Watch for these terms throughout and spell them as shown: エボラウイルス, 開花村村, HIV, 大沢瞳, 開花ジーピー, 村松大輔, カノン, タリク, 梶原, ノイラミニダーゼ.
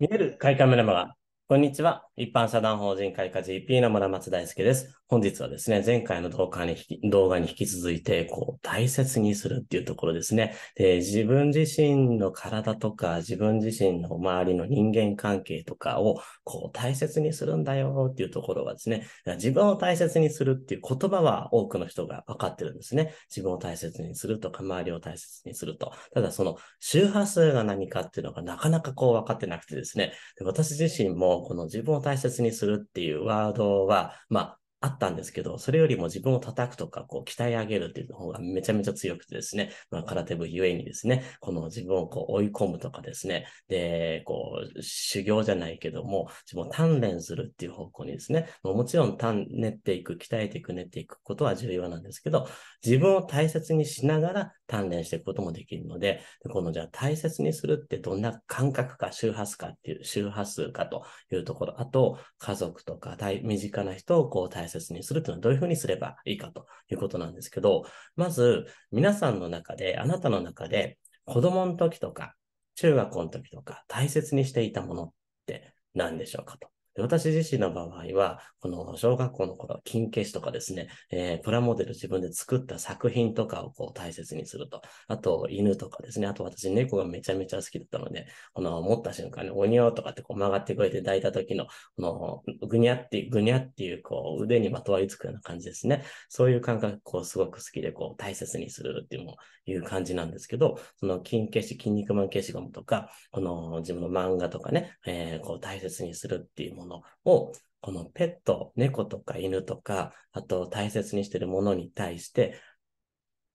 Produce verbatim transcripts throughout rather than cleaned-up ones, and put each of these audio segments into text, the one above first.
見える開花村村。こんにちは。一般社団法人開花 ジーピー の村松大輔です。本日はですね、前回の動画に引き、動画に引き続いて、こう、大切にするっていうところですね。で、自分自身の体とか、自分自身の周りの人間関係とかを、こう、大切にするんだよっていうところはですね、自分を大切にするっていう言葉は多くの人が分かってるんですね。自分を大切にするとか、周りを大切にすると。ただ、その周波数が何かっていうのがなかなかこう分かってなくてですね、で私自身も、この自分を大切にするっていうワードは、まあ、あったんですけど、それよりも自分を叩くとか、こう、鍛え上げるっていう方がめちゃめちゃ強くてですね、まあ、空手部ゆえにですね、この自分をこう追い込むとかですね、で、こう、修行じゃないけども、自分を鍛錬するっていう方向にですね、もちろん鍛練っていく、鍛えていく、練っていくことは重要なんですけど、自分を大切にしながら鍛錬していくこともできるので、このじゃあ大切にするってどんな感覚か、周波数かっていう、周波数かというところ、あと、家族とか、身近な人をこう、大切に大切にするというのはどういうふうにすればいいかということなんですけど、まず皆さんの中で、あなたの中で子供の時とか中学校の時とか大切にしていたものって何でしょうかと。私自身の場合は、この小学校の頃、金消しとかですね、えー、プラモデル自分で作った作品とかをこう大切にすると。あと、犬とかですね。あと、私、猫がめちゃめちゃ好きだったので、この持った瞬間に、おにょーとかってこう曲がってくれて抱いた時の、この、ぐにゃって、ぐにゃっていう、こう、腕にまとわりつくような感じですね。そういう感覚、こう、すごく好きで、こう、大切にするっていうのを、いう感じなんですけど、その、金消し、筋肉マン消しゴムとか、この、自分の漫画とかね、えー、こう、大切にするっていうものを、このペット、猫とか犬とか、あと大切にしているものに対して、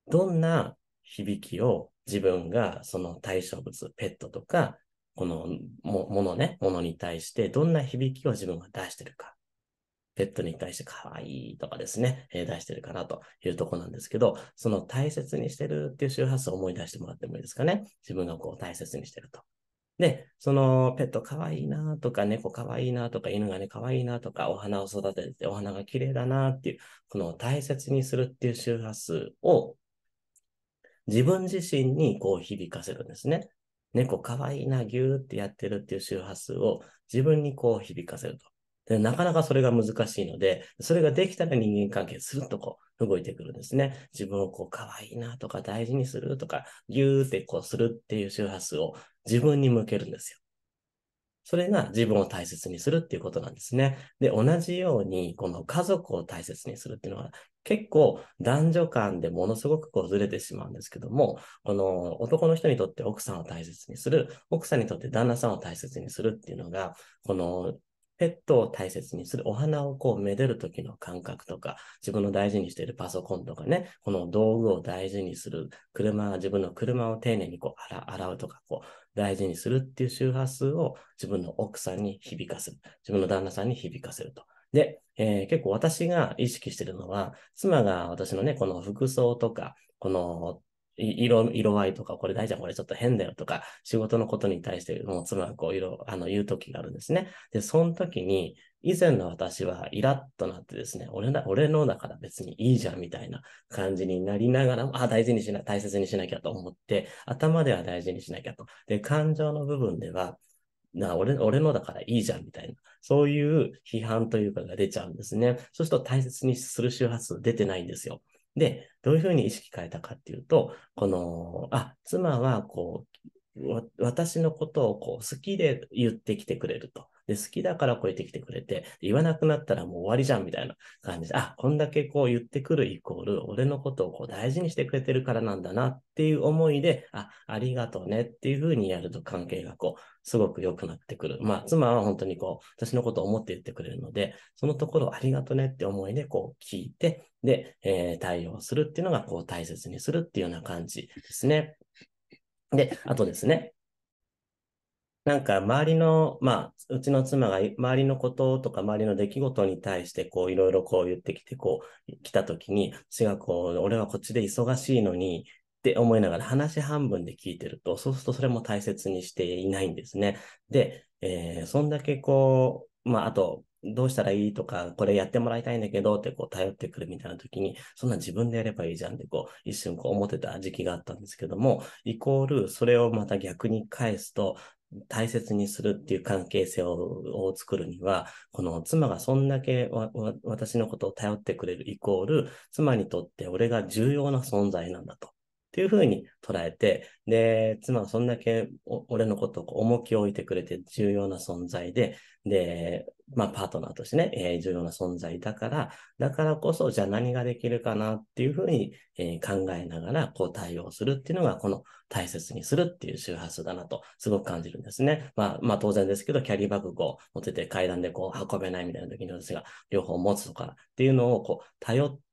どんな響きを自分がその対象物、ペットとか、このも、ものね、ものに対して、どんな響きを自分が出しているか。ペットに対して可愛いとかですね、えー、出してるかなというところなんですけど、その大切にしてるっていう周波数を思い出してもらってもいいですかね。自分がこう大切にしてると。で、そのペット可愛いなとか、猫可愛いなとか、犬がね可愛いなとか、お花を育ててお花が綺麗だなっていう、この大切にするっていう周波数を自分自身にこう響かせるんですね。猫可愛いな、ぎゅーってやってるっていう周波数を自分にこう響かせると。で、なかなかそれが難しいので、それができたら人間関係するとこう動いてくるんですね。自分をこう可愛いなとか大事にするとか、ぎゅーってこうするっていう周波数を自分に向けるんですよ。それが自分を大切にするっていうことなんですね。で、同じように、この家族を大切にするっていうのは、結構男女間でものすごくこうずれてしまうんですけども、この男の人にとって奥さんを大切にする、奥さんにとって旦那さんを大切にするっていうのが、この、ペットを大切にする、お花をこうめでるときの感覚とか、自分の大事にしているパソコンとかね、この道具を大事にする、車、自分の車を丁寧にこう洗うとか、こう大事にするっていう周波数を自分の奥さんに響かせる、自分の旦那さんに響かせると。で、えー、結構私が意識しているのは、妻が私のね、この服装とか、この色、色合いとか、これ大ちゃんこれちょっと変だよとか、仕事のことに対して、もう妻がこう色、あの、言う時があるんですね。で、その時に、以前の私はイラッとなってですね、俺だ、俺のだから別にいいじゃんみたいな感じになりながらも、あ、大事にしな、大切にしなきゃと思って、頭では大事にしなきゃと。で、感情の部分では、な、俺、俺のだからいいじゃんみたいな、そういう批判というかが出ちゃうんですね。そうすると大切にする周波数出てないんですよ。で、どういうふうに意識変えたかっていうと、この、あ、妻は、こう、私のことをこう好きで言ってきてくれると。で、好きだからこう言ってきてくれて、言わなくなったらもう終わりじゃんみたいな感じで、あ、こんだけこう言ってくるイコール、俺のことをこう大事にしてくれてるからなんだなっていう思いで、あ、ありがとうねっていうふうにやると関係がこう、すごく良くなってくる。まあ、妻は本当にこう、私のことを思って言ってくれるので、そのところをありがとねって思いでこう聞いて、で、えー、対応するっていうのがこう大切にするっていうような感じですね。で、あとですね。なんか周りの、まあ、うちの妻が周りのこととか周りの出来事に対してこういろいろこう言ってきて、こう来た時に、私がこう、俺はこっちで忙しいのに、って思いながら話半分で聞いてると、そうするとそれも大切にしていないんですね。で、えー、そんだけこう、まあ、あと、どうしたらいいとか、これやってもらいたいんだけどってこう頼ってくるみたいな時に、そんな自分でやればいいじゃんってこう一瞬こう思ってた時期があったんですけども、イコールそれをまた逆に返すと、大切にするっていう関係性 を, を作るには、この妻がそんだけわわ私のことを頼ってくれるイコール、妻にとって俺が重要な存在なんだと。っていうふうに捉えて、で、妻がそんだけ俺のことを重きを置いてくれて重要な存在で、で、まあパートナーとしてね、えー、重要な存在だから、だからこそじゃあ何ができるかなっていうふうに、えー、考えながらこう対応するっていうのが、この大切にするっていう周波数だなとすごく感じるんですね。まあまあ当然ですけど、キャリーバッグを持ってて階段でこう運べないみたいな時に私が両方持つとかっていうのをこう頼って、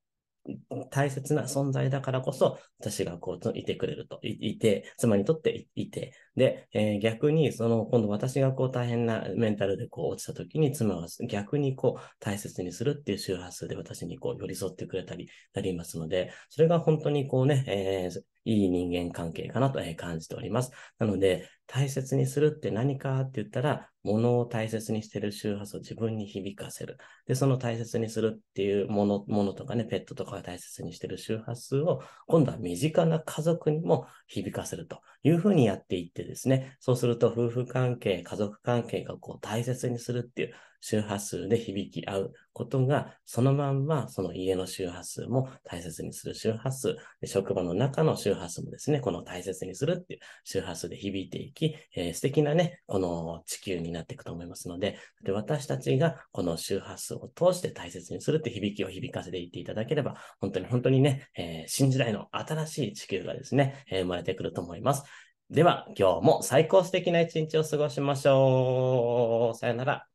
大切な存在だからこそ私がこういてくれると い, いて妻にとって い, いてで、えー、逆にその今度私がこう大変なメンタルでこう落ちた時に妻は逆にこう大切にするっていう周波数で私にこう寄り添ってくれたりなりますので、それが本当にこうね、えー、いい人間関係かなと感じております。なので大切にするって何かって言ったら、物を大切にしている周波数を自分に響かせる。で、その大切にするっていうもの、ものとかね、ペットとかを大切にしている周波数を、今度は身近な家族にも響かせるというふうにやっていってですね、そうすると夫婦関係、家族関係がこう大切にするっていう周波数で響き合うことが、そのまんまその家の周波数も大切にする周波数、職場の中の周波数もですね、この大切にするっていう周波数で響いていき、えー、素敵なね、この地球になっていくと思いますので、で、私たちがこの周波数を通して大切にするって響きを響かせていっていただければ、本当に本当にね、えー、新時代の新しい地球がですね、えー、生まれてくると思います。では、今日も最高素敵な一日を過ごしましょう。さよなら。